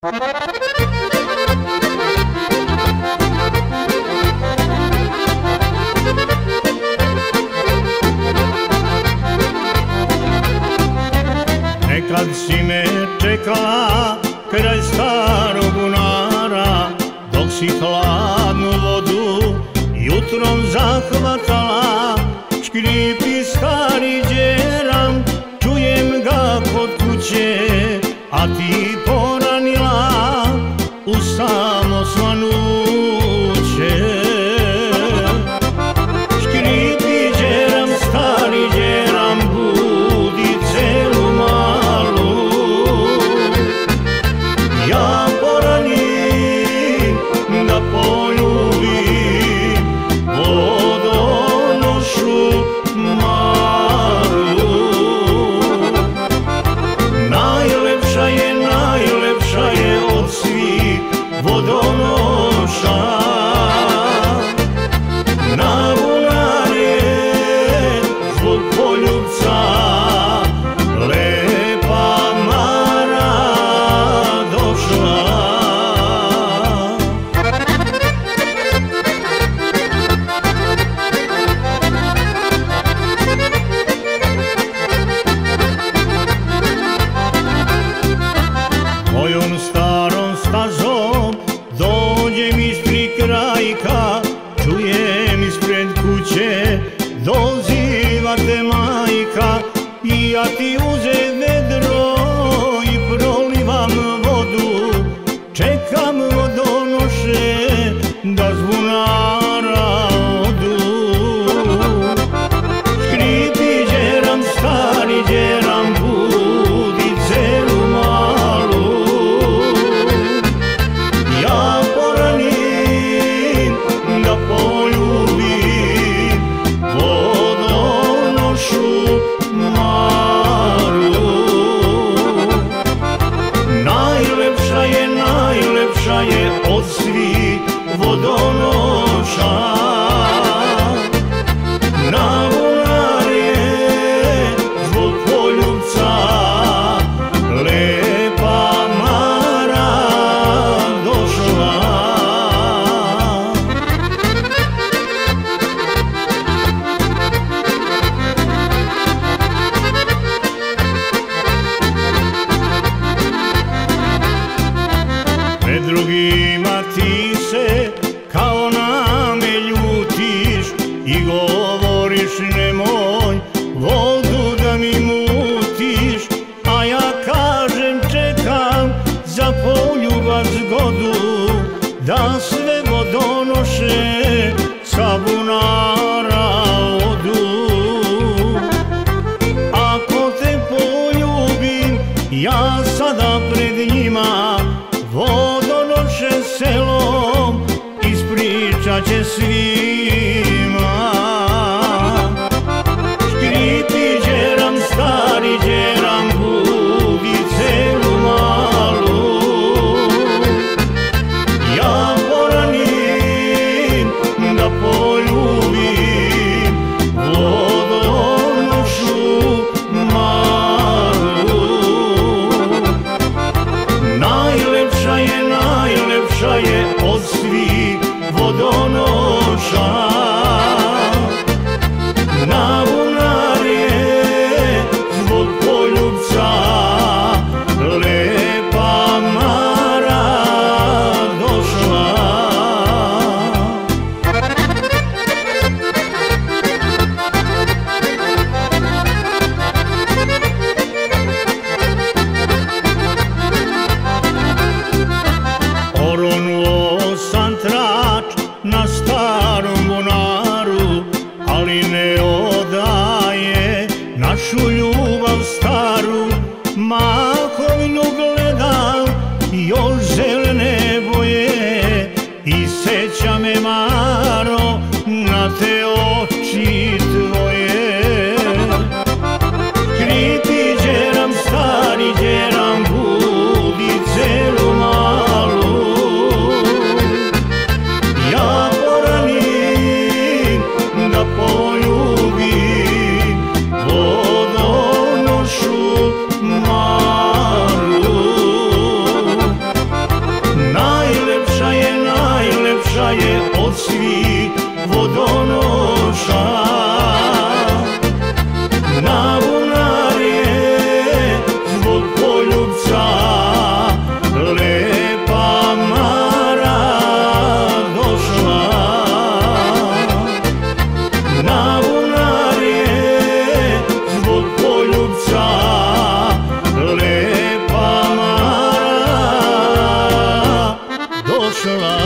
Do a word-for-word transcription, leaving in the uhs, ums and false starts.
Nekad si me čekala kraj starog bunara, dok si hladnu vodu jutrom zahvatala. Škripi stari đeram, čujem ga kod kuće, a ti poranila u samo svanuće. Škripi đeram, stari đeram, budi celu malu. Ja poranim da poljubim vodonošu malu. Najlepša je, najlepša je od svih vodonoša. Na bunar je zbog poljubca lepa Mara došla. Mojom starom stazom dođem ispred krajka, čujem ispred kuće doziva te majka. I ja ti uzem vedro i prolivam vodu, čekam vodonoše da s bunara odu. Škripi đeram, stari đeram, budi celu malu. Ja poranim da poljubim vodonošu Maru. Najlepša je, najlepša je od svih vodonoša. Na bunar je zbog poljubca lepa Mara došla. Pred drugima ti se kao na me ljutiš i govoriš nemoj vodu da mi mutiš. A ja kažem čekam za poljubac zgodu da sve vodonoše sa bunara odu. Ako te poljubim ja sada pred njima, vodonoše selom ispričat će svima. Škripi đeram, stari đeram, budi celu malu. Ja poranim da poljubim vodonošu Maru. Najlepša je, najlepša je od svih vodonoša. Na bunar je zbog poljubca lepa Mara došla. Oronuo sam trač na starom bunaru, ali ne odaje našu ljubav staru. Mahovinu gledam još zelene boje i seća me Maro na te oči tvoje. Škripi đeram, stari đeram, budi celu malu. noći vodonoša. Na bunar je zbog poljubca lepa Mara došla. Na bunar je zbog poljubca lepa Mara došla.